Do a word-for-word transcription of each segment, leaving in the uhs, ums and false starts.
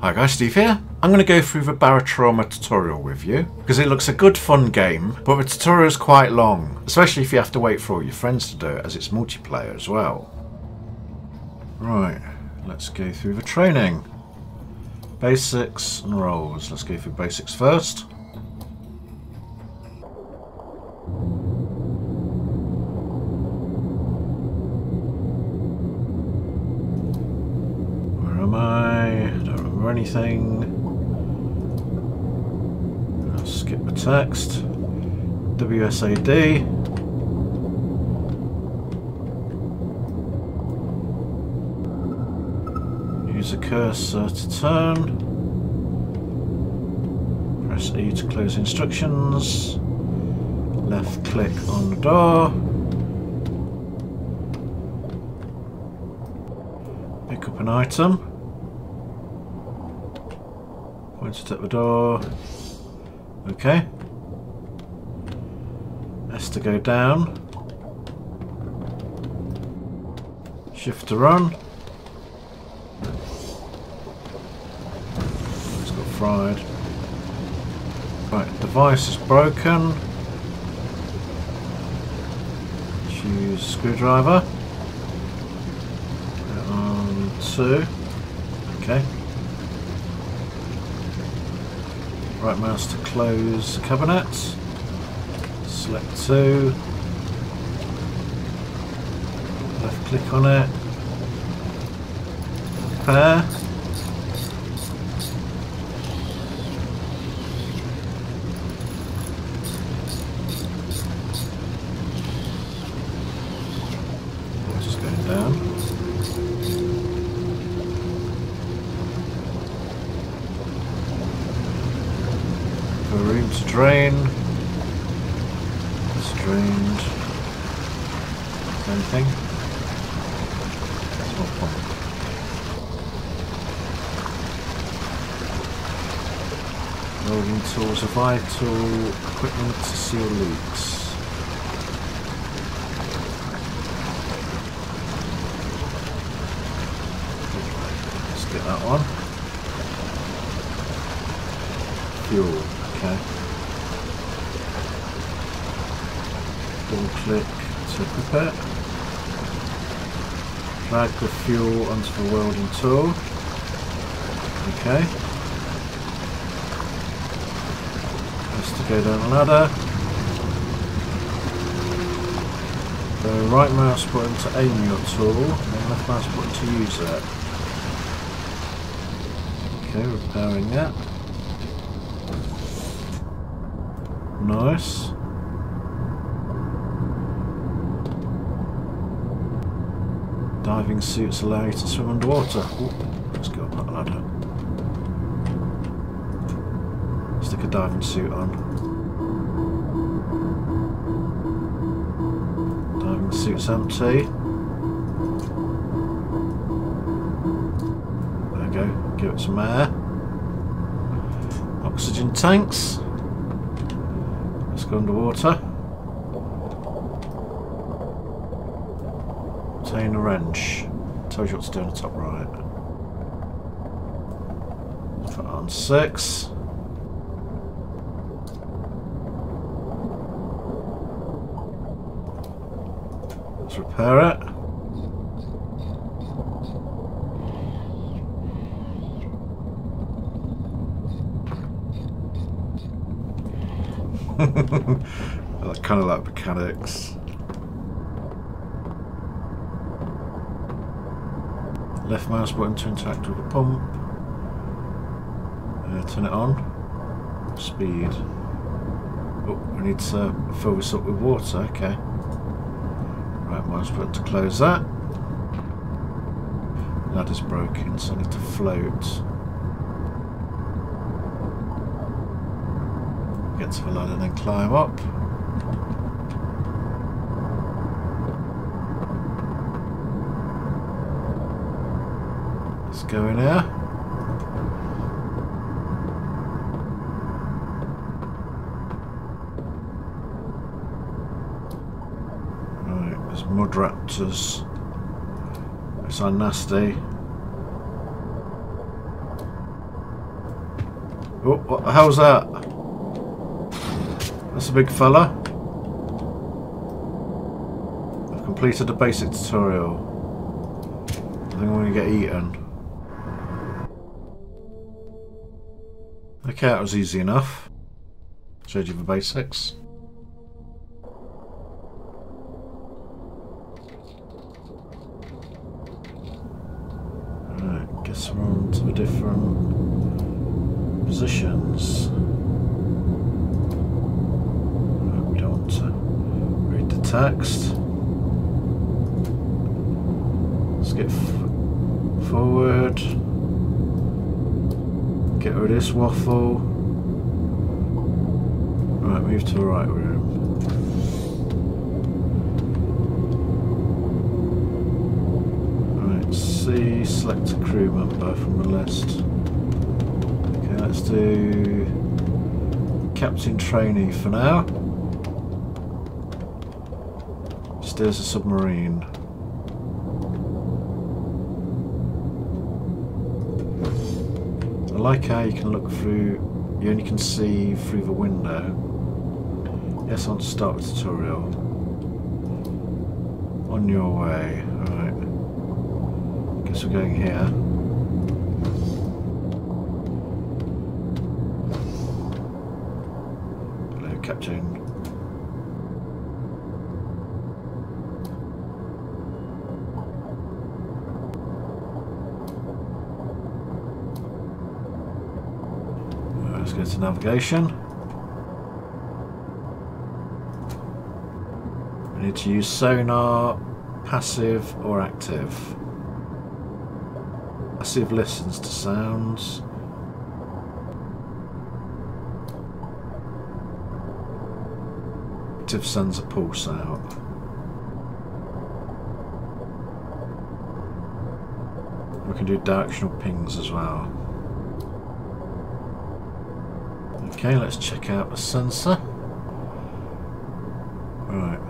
Hi guys, Steve here. I'm going to go through the Barotrauma tutorial with you because it looks a good fun game, but the tutorial is quite long, especially if you have to wait for all your friends to do it as it's multiplayer as well. Right, let's go through the training. Basics and roles. Let's go through basics first. Where am I? I don't remember anything. I'll skip the text. W S A D. Use the cursor to turn. Press E to close instructions. Left click on the door. Pick up an item. Point it at the door. Okay. S to go down. Shift to run. Fried. Right, device is broken. Choose screwdriver. Um, two. Okay. Right mouse to close cabinet. Select two. Left click on it. Repair. Room to drain. It's drained. Same thing. That's not fun. Rolling tools are vital equipment to seal leaks. Let's get that on. Fuel. Okay. Double click to prepare. Drag the fuel onto the welding tool. Okay. Has to go down the ladder. The right mouse button to aim your tool, and left mouse button to use it. Okay, repairing that. Nice. Diving suits allow you to swim underwater. Ooh, let's go up that ladder. Stick a diving suit on. Diving suit's empty. There we go. Give it some air. Oxygen tanks. Go underwater. Obtain a wrench. Tells you what to do on the top right. Put on six. Let's repair it. That's kind of like mechanics. Left mouse button to interact with the pump. Uh, turn it on. Speed. Oh, we need to fill this up with water. Okay. Right mouse button to close that. Ladder's broken, so I need to float. Get to the ladder and then climb up. Let's go in here. Right, there's mud raptors. Those are nasty. Oh, what the hell's that? That's a big fella. I've completed the basic tutorial. I think I'm going to get eaten. Okay, that was easy enough. Showed you the basics. Alright, guess we're on to the different positions. Right, we don't want to read the text. Let's get f forward. Get rid of this waffle. Right, move to the right room. Right, C, select a crew member from the list. Okay, let's do Captain Trainee for now. Steers a submarine. I like how you can look through, you only can see through the window. Yes, I want to start the tutorial. On your way, alright. Guess we're going here. Hello, Captain. Let's go to navigation. We need to use sonar, passive or active. Passive listens to sounds. Active sends a pulse out. We can do directional pings as well. Okay, let's check out the sensor. Right,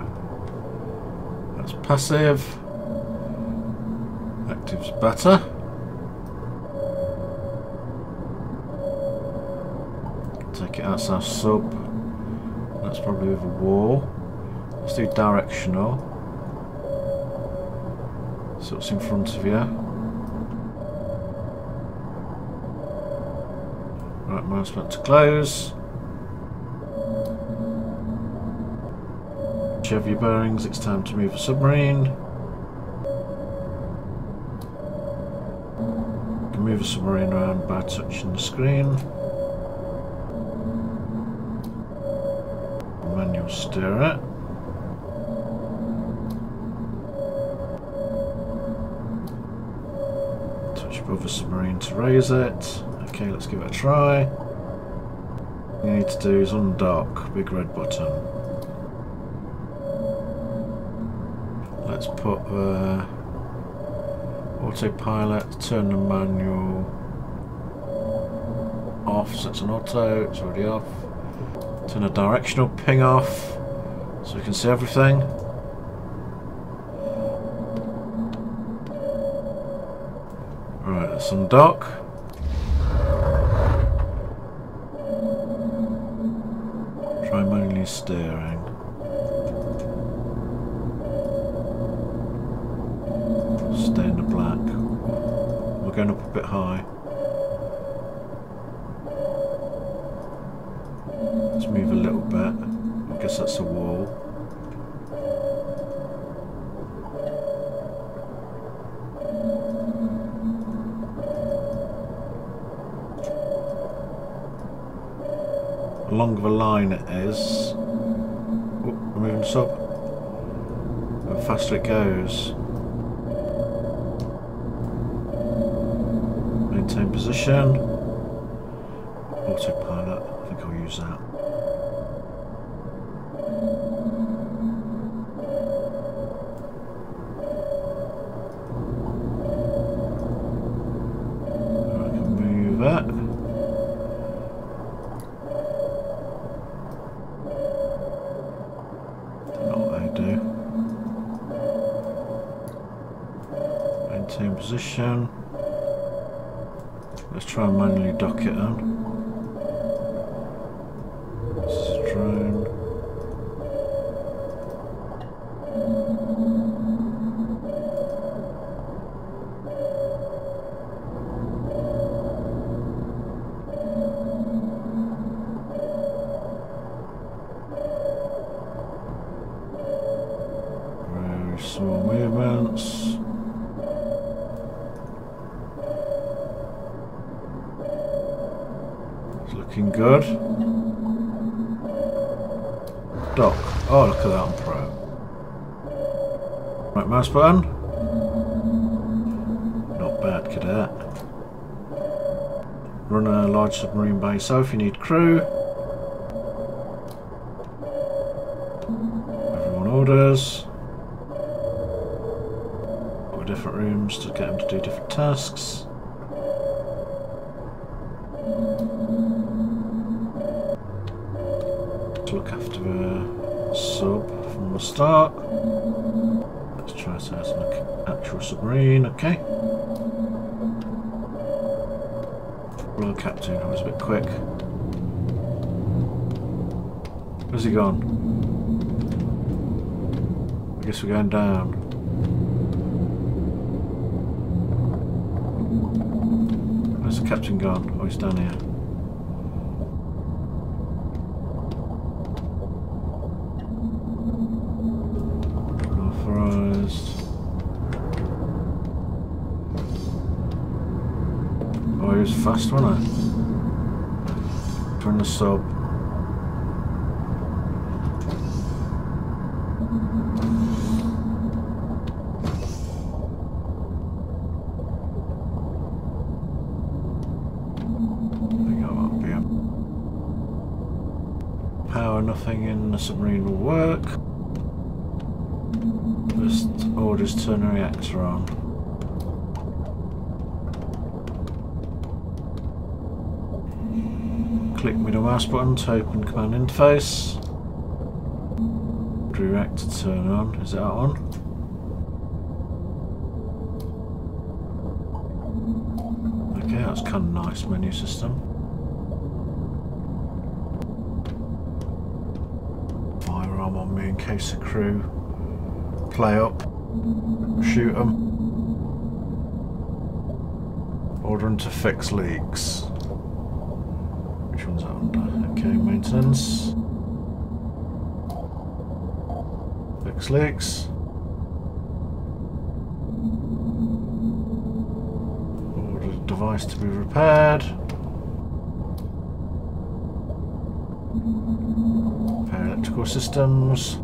that's passive. Active's better. Take it outside our sub. That's probably with a wall. Let's do directional. See what's in front of you. Right, mouse button to close. Check your bearings, it's time to move the submarine. You can move the submarine around by touching the screen. Manual steer it. Touch above the submarine to raise it. Okay, let's give it a try. What you need to do is undock, big red button. Let's put the autopilot, turn the manual off, so it's an auto, it's already off. Turn the directional ping off, so we can see everything. Right, let's undock. Steering. Stay in the black. We're going up a bit high. Let's move a little bit. I guess that's a wall. Along the line it is. We're moving sub. The faster it goes. Maintain position. Autopilot. I think I'll use that. I can move that. Position. Let's try and manually dock it on. silence. It's looking good. Dock. Oh, look at that, I'm pro. Right mouse button. Not bad, cadet. Run a large submarine by yourself, you need crew. Everyone orders. Different rooms to get them to do different tasks. To look after a sub from the start. Let's try this out on an actual submarine, okay. Royal Captain, I was a bit quick. Where's he gone? I guess we're going down. Where's the captain gone? Oh, he's down here. Unauthorised. Oh, he was fast, wasn't he? Turn the sub. Nothing in the submarine will work. Just orders turn the reactor on. Click middle mouse button to open command interface. Reactor turn on. Is that on? Okay, that's kind of nice menu system. On me in case the crew play up, shoot them, order them to fix leaks. Which one's that under? Okay, maintenance. Fix leaks. Order the device to be repaired. Systems.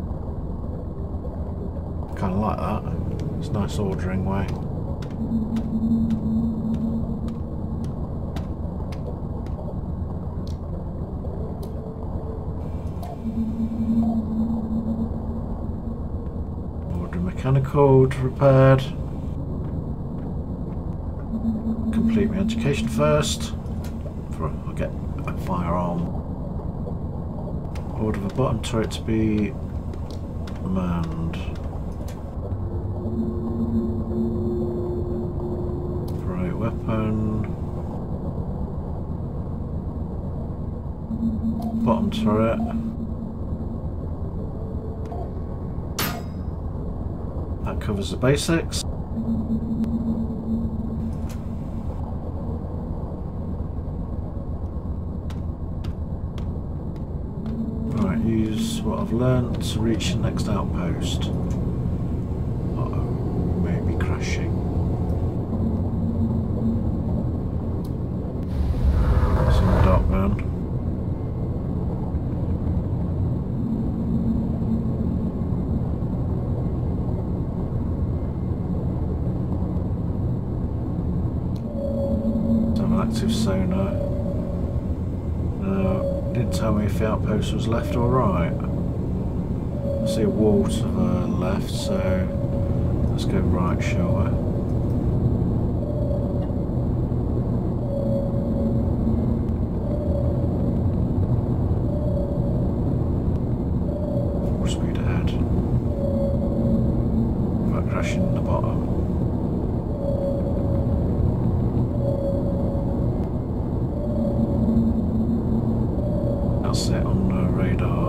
Kind of like that. It's a nice ordering way. Order mechanical to repaired. Complete my education first. For I'll get a firearm. Order the bottom turret to be manned. Right weapon. Bottom turret. That covers the basics. What I've learned to reach the next outpost. Uh-oh, maybe crashing. It's in the dark, man. Let's have an active sonar. No, it didn't tell me if the outpost was left or right. I see a wall to the left, so let's go right, shall we? Full speed ahead. We're crashing in the bottom. That's it on the radar.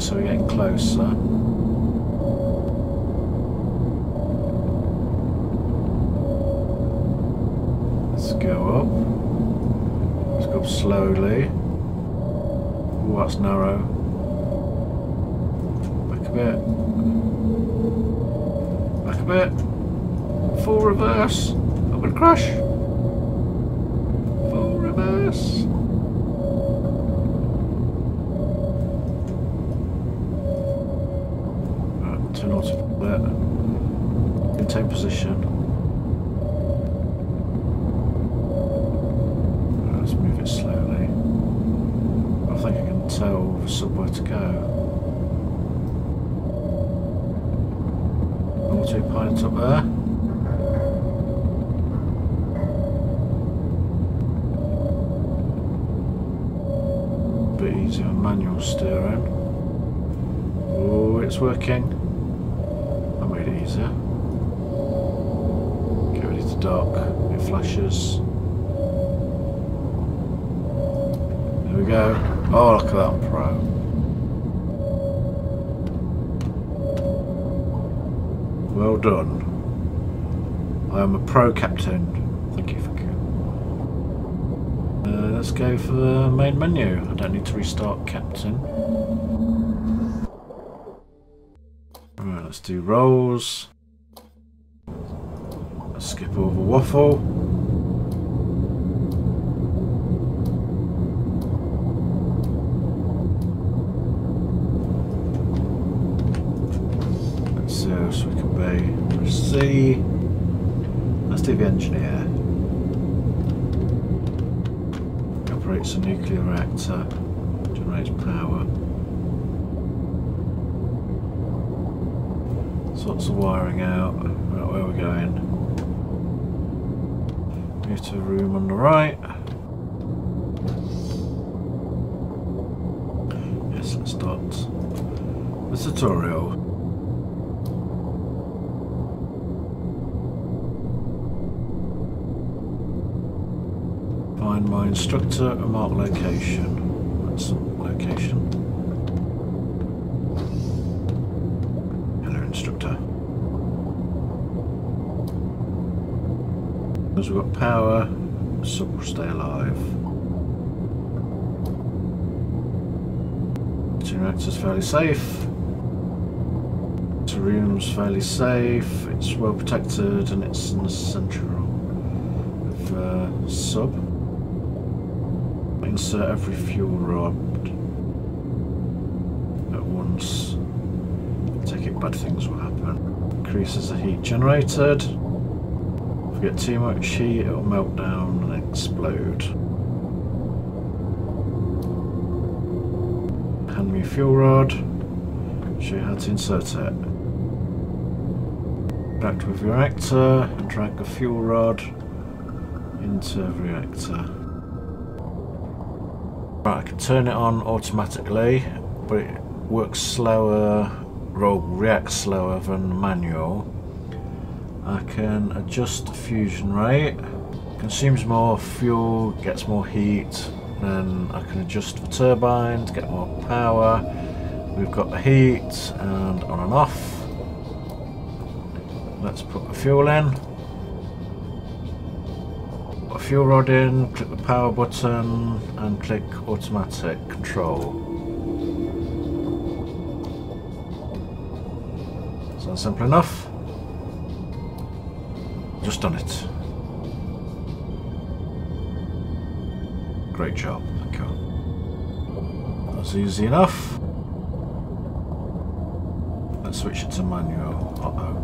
speaker, so we're getting close. So. Let's go up. Let's go up slowly. Oh, that's narrow. Back a bit. Back a bit. Full reverse. Up and crash. Full reverse. Right, turn off there. Intake position. Right, let's move it slowly. I think I can tell the subway to go. Autopilot up there. Easier manual steering. Oh, it's working. I made it easier. Get ready to dock. It flashes. There we go. Oh, look at that, I'm pro. Well done. I am a pro captain. Thank you for. Uh, let's go for the main menu. I don't need to restart Captain. Right, let's do rolls. Let's skip over waffle. Let's see, so we can be. Press C. Let's do the engineer. It's a nuclear reactor, generates power. There's lots of wiring out. Right, where are we going? Move to a room on the right. Yes, let's start the tutorial. Find my instructor and mark location. That's the location. Hello, instructor. Because we've got power, the sub will stay alive. Two reactors fairly safe. Two rooms fairly safe. It's well protected and it's in the central of uh, sub. Insert every fuel rod at once. Take it, bad things will happen. Increases the heat generated. If we get too much heat, it'll melt down and explode. Hand me a fuel rod. Show you how to insert it. Interact with your reactor and drag the fuel rod into the reactor. Right, I can turn it on automatically, but it works slower, or reacts slower than manual. I can adjust the fusion rate. Consumes more fuel, gets more heat. Then I can adjust the turbine to get more power. We've got the heat and on and off. Let's put the fuel in. Put a fuel rod in, click the power button and click automatic control. Sounds simple enough. Just done it. Great job, thank you. That's easy enough. Let's switch it to manual. Uh-oh.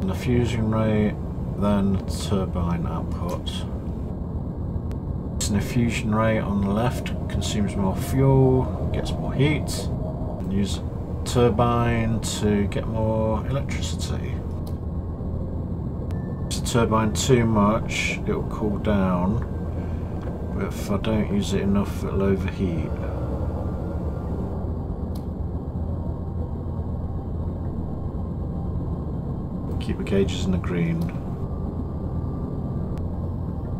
And the fusion rate. Then turbine output. It's an effusion rate on the left, consumes more fuel, gets more heat, and use turbine to get more electricity. If the turbine too much, it will cool down, but if I don't use it enough, it'll overheat. Keep the gauges in the green.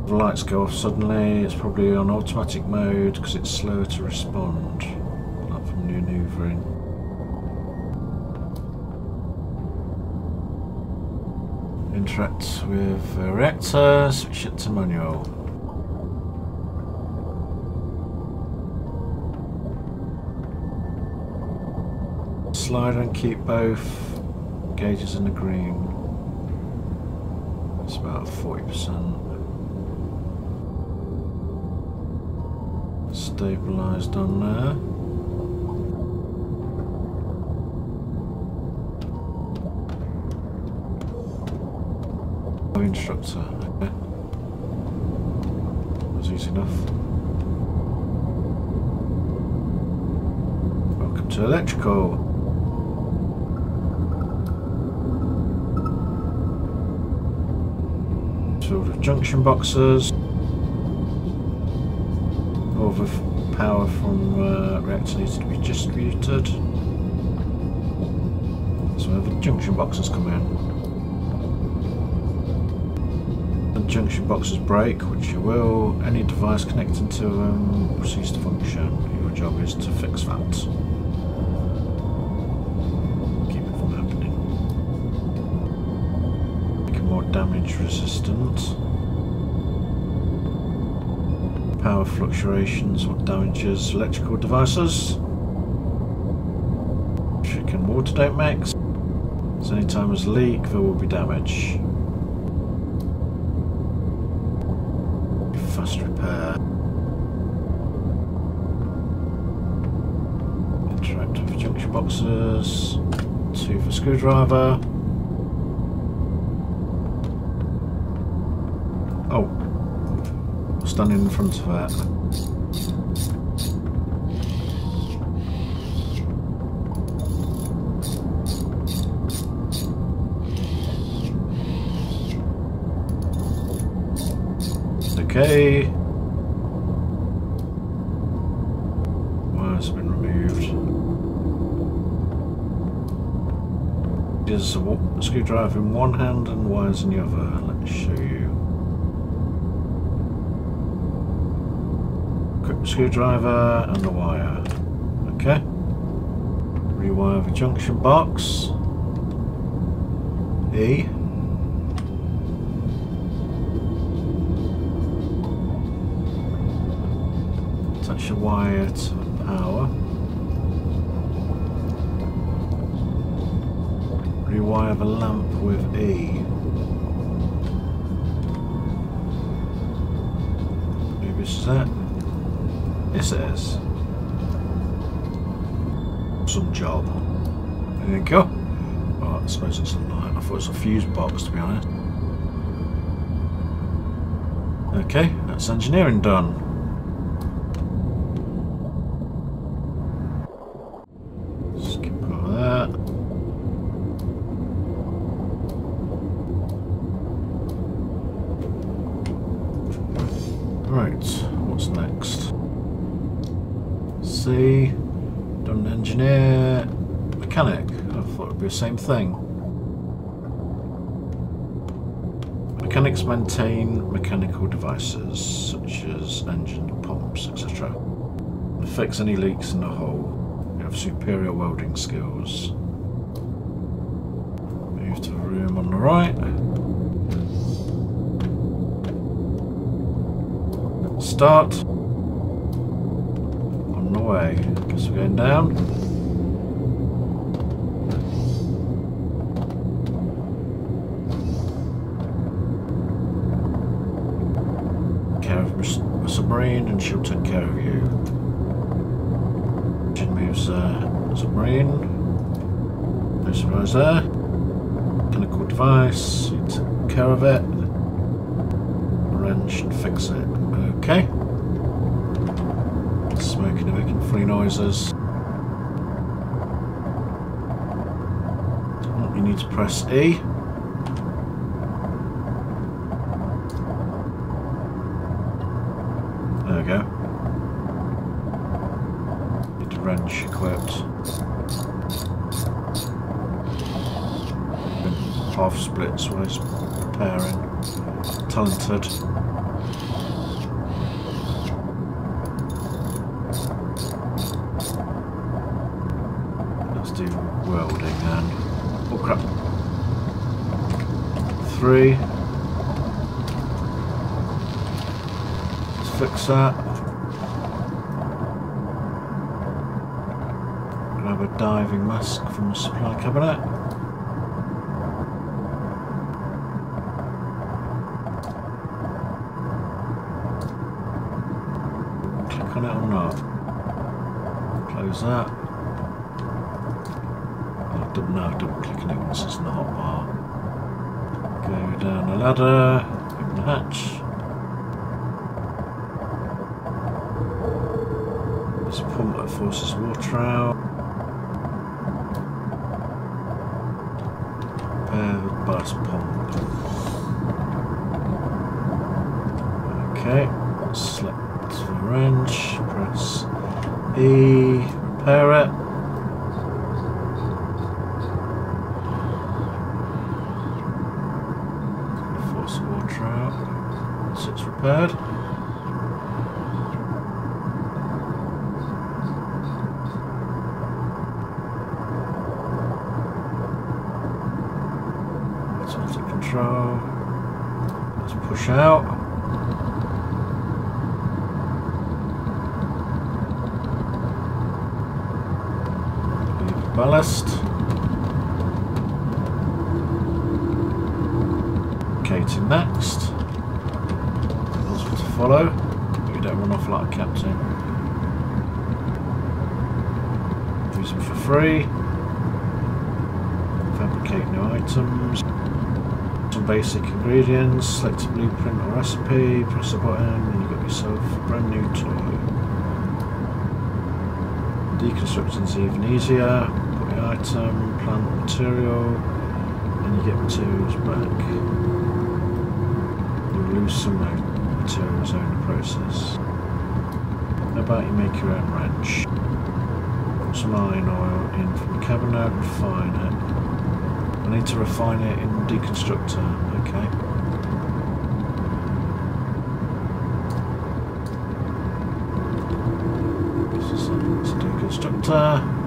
The lights go off suddenly, it's probably on automatic mode because it's slower to respond, not from brain. Interacts with a reactor, switch it to manual. Slide and keep both gauges in the green. That's about forty percent. Stabilised on there. Instructor. Okay. That was easy enough. Welcome to electrical. Filled with junction boxes. All the power from uh, reactor needs to be distributed. So the junction boxes come in. Junction boxes break, which you will. Any device connecting to them will cease to function. Your job is to fix that. Keep it from happening. Make it more damage resistant. Power fluctuations or damages electrical devices. Trick and water don't mix. So anytime there's a leak, there will be damage. Fast repair. Interactive junction boxes. Two for screwdriver. Oh, standing in front of that. Okay. Wires have been removed. There's a screwdriver in one hand and wires in the other. Let's show you. Quick screwdriver and the wire. Okay. Rewire the junction box. E. Attach a wire to the power. Rewire the lamp with E. Maybe this is it. Yes, it is. Some job. There you go. Oh, I suppose it's a light. I thought it was a fuse box, to be honest. Okay, that's engineering done. Same thing. Mechanics maintain mechanical devices such as engine pumps, et cetera. Fix any leaks in the hull. You have superior welding skills. Move to the room on the right. Start. On the way. Guess we're going down. Submarine, and she'll take care of you. Engine moves there. Submarine. No surprise there. Mechanical device. You take care of it. Wrench and fix it. Okay. Smoking and making funny noises. You need to press E. Wrench equipped. Half splits when it's repairing. Talented. welding and... oh crap. Three. Let's fix that. Grab a diving mask from the supply cabinet. That. I've done now, double clicking it once it's in the hotbar. Go down the ladder, open the hatch. There's a pump that forces water out. Repair the ballast pump. Okay, select the wrench, press E. Repair it. Force the water out once it's repaired. Automatic control. Let's push out. Ballast. Okay, to next. That's what to follow. We don't run off like a captain. Use them for free. Fabricate new items. Some basic ingredients. Select a blueprint or recipe. Press a button and you've got yourself a brand new toy. Deconstructing's even easier. Item, plant material, and you get materials back. You'll lose some materials during the process. How about you make your own wrench? Put some iron oil in from the cabinet, refine it. I need to refine it in the deconstructor, okay. This is the deconstructor.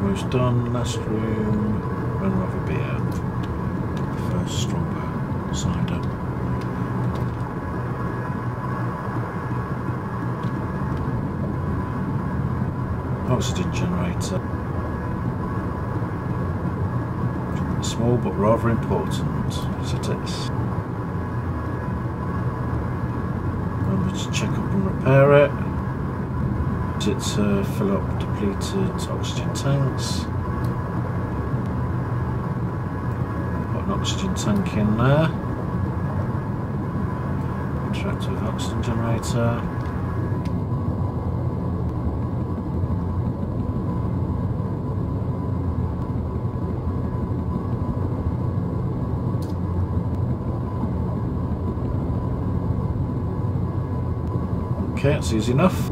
Almost done, last room, run over beer, first stronger cider. Oxygen generator. Small but rather important, as it is. Remember to check up and repair it. It's uh, fill up depleted oxygen tanks. Put an oxygen tank in there. Interact with oxygen generator. Okay, that's easy enough.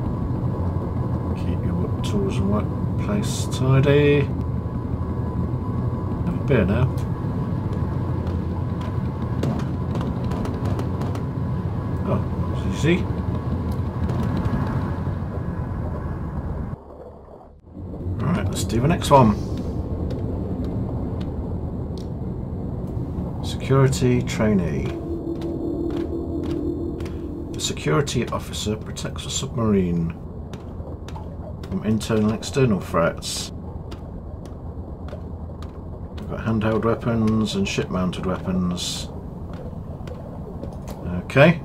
Tools and workplace tidy. Have a beer now. Oh, that was easy. Alright, let's do the next one. Security Trainee. The security officer protects a submarine from internal and external threats. We've got handheld weapons and ship-mounted weapons. Okay.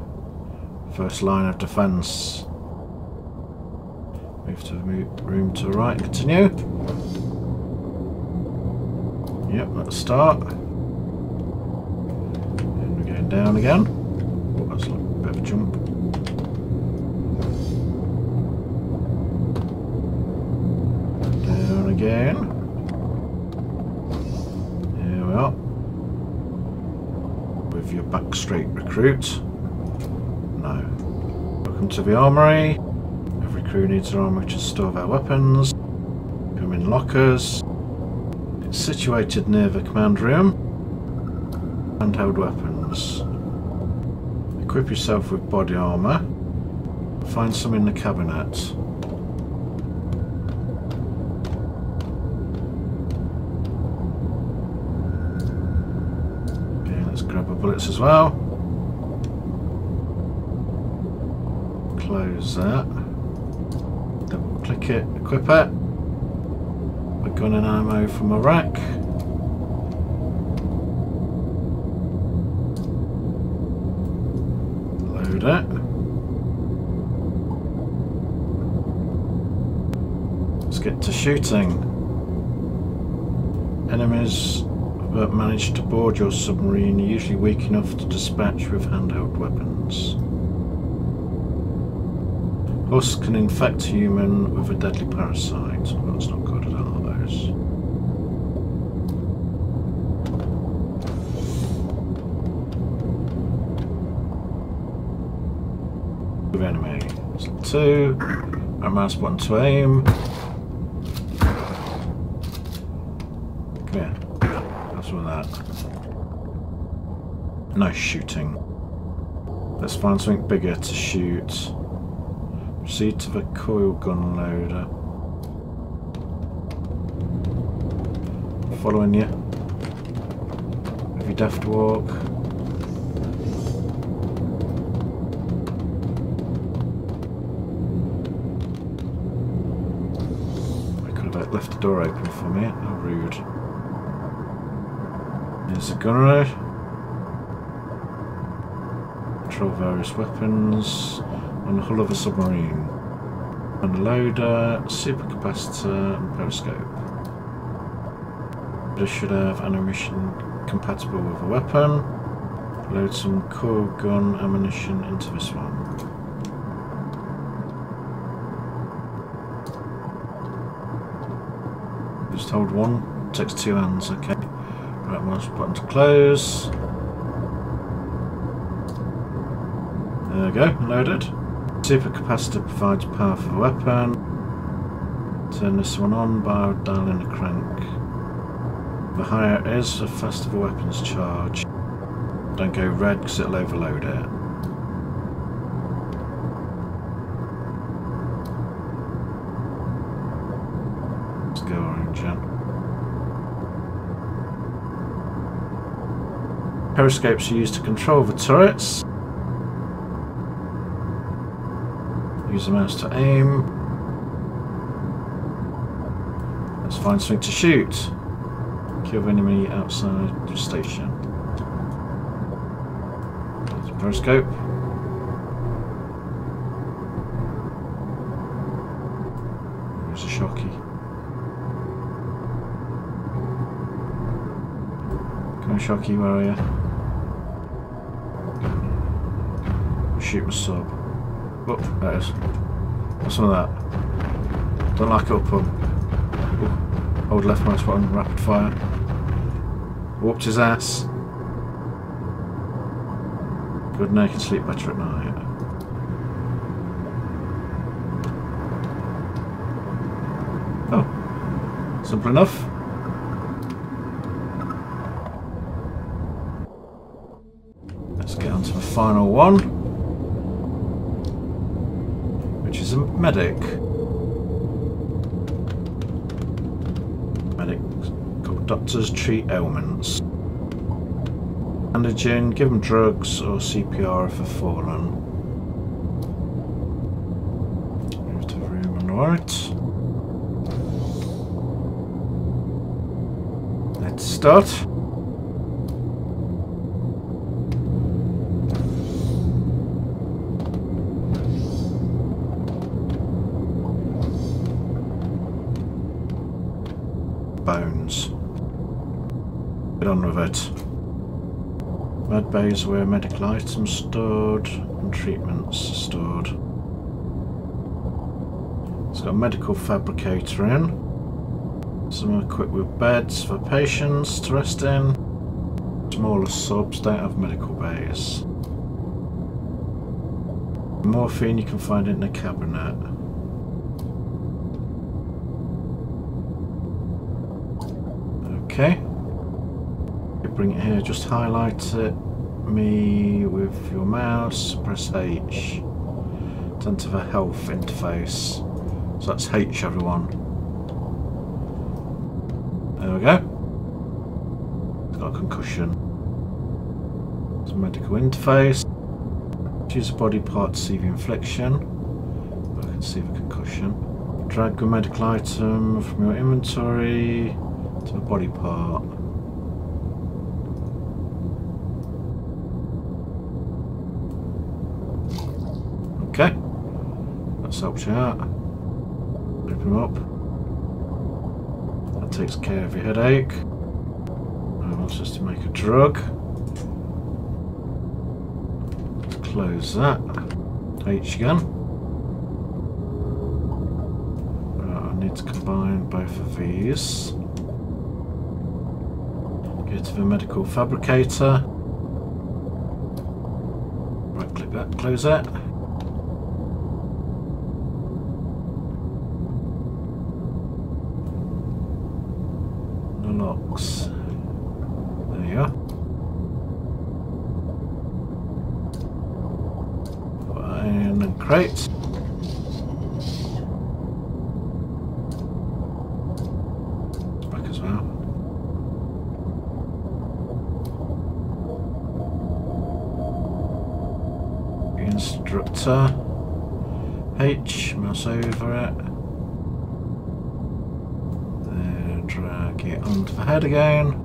First line of defence. Move to move room to the right, continue. Yep, let's start. And we're going down again. Oh, that's like a bit of a jump. Down again. There we are. With your back straight, recruit. No. Welcome to the armory. Every crew needs an armory to store their weapons. Come in lockers. It's situated near the command room. Handheld weapons. Equip yourself with body armour. Find some in the cabinet. Okay, let's grab our bullets as well. Close that. Double click it, equip it. A gun and ammo from a rack. Load it. Let's get to shooting. Enemies that manage to board your submarine are usually weak enough to dispatch with handheld weapons. Us can infect a human with a deadly parasite. Well, that's not good at all, those. With enemy. So two. Our mouse button to aim. Come here. That's all that. No shooting. Let's find something bigger to shoot. Proceed to the coil gun loader. Following you. If you'd have to walk. I could have left the door open for me. How rude. Here's the gun road. Control various weapons. On the hull of a submarine. And a loader, supercapacitor, and periscope. This should have ammunition compatible with a weapon. Load some coil gun ammunition into this one. Just hold one, takes two hands, okay. Right, mouse button to close. There we go, loaded. Supercapacitor provides power for the weapon. Turn this one on by dialing the crank. The higher it is, the faster the weapon's charge. Don't go red because it'll overload it. Let's go orange then. Periscopes are used to control the turrets. Use the mouse to aim. Let's find something to shoot. Kill enemy outside the station. There's a periscope. There's a shocky. Come on, shocky, where are you? Shoot my sub. Up, oh, there it is. What's some of that? Don't like it up, um. Oh, hold left mouse button, rapid fire. Whooped his ass. Good night, I can sleep better at night. Oh, simple enough. Let's get on to the final one. A medic. Medic called doctors treat ailments. Bandaging, give them drugs or C P R if they've fallen. Move to the room on the right. Let's start. Get on with it. Med bays where medical items stored and treatments stored. It's got a medical fabricator in. Some equipped with beds for patients to rest in. Smaller subs don't have medical bays. Morphine you can find it in the cabinet. Okay. You bring it here, just highlight it me with your mouse, press H. To enter the health interface. So that's H everyone. There we go. It's got a concussion. It's a medical interface. Choose a body part to see the infliction. I can see the concussion. Drag the medical item from your inventory to a body part. Okay, that's helped you out. Open him up. That takes care of your headache. I want us to make a drug. Close that. H gun. Right, I need to combine both of these. Go to the medical fabricator. Right click that, close that. The locks. There you are. And crate. Back as well. Instructor. H, mouse over it. Then drag it onto the head again.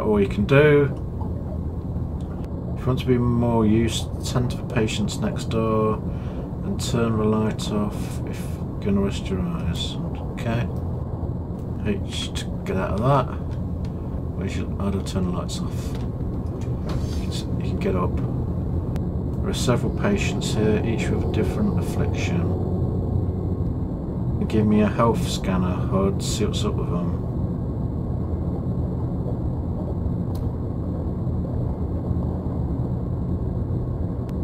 All you can do. If you want to be more used, tend to the patients next door and turn the light off if you're going to rest your eyes. Okay. H to get out of that. Where should I turn the lights off? You can, you can get up. There are several patients here, each with a different affliction. They give me a health scanner H U D, see what's up with them.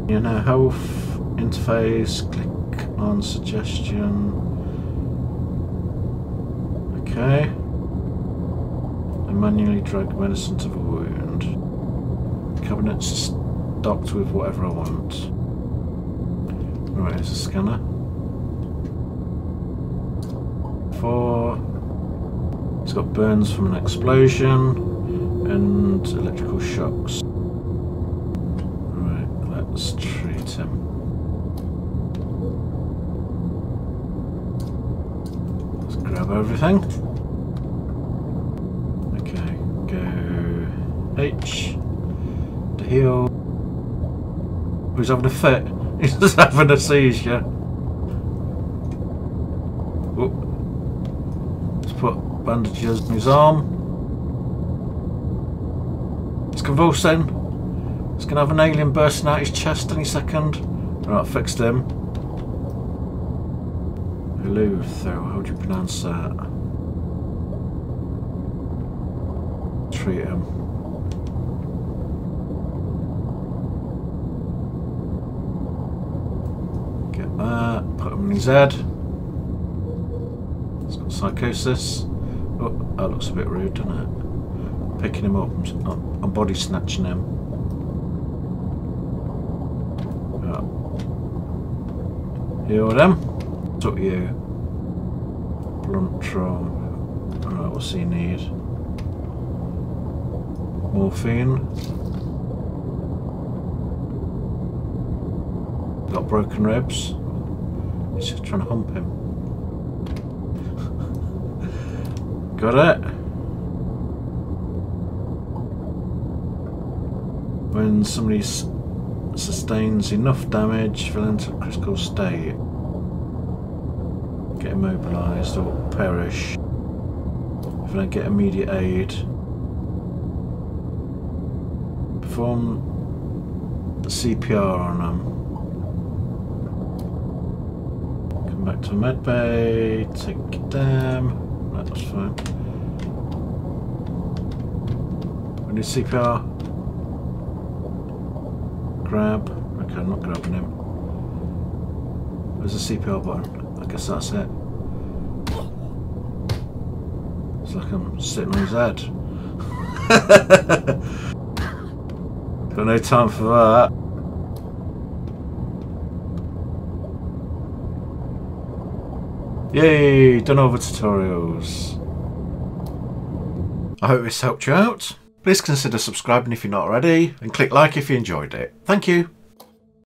In our health interface, click on suggestion. Okay. And manually drag medicine to the wound. The cabinet's stocked with whatever I want. Right, here's a scanner. Four. It's got burns from an explosion and electrical shocks. Let's treat him. Let's grab everything. Okay, go H to heal. Who's having a fit? He's just having a seizure. Whoop. Let's put bandages on his arm. It's convulsing. He's going to have an alien bursting out his chest any second. Right, fixed him. Elutho, how do you pronounce that? Treat him. Get that, put him on his head. He's got psychosis. Oh, that looks a bit rude, doesn't it? Picking him up, I'm, I'm body snatching him. Heal them. Took you. Blunt trauma. Alright, what's he need? Morphine. Got broken ribs. He's just trying to hump him. Got it. When somebody s sustains enough damage for them to critical state, get immobilised or perish. If they don't get immediate aid, perform the C P R on them. Come back to medbay, take them. That's fine. We need C P R. Grab. Okay, I'm not grabbing him. Where's the C P R button? I guess that's it. It's like I'm sitting on his head. Got no time for that. Yay, done over tutorials. I hope this helped you out. Please consider subscribing if you're not already, and click like if you enjoyed it. Thank you.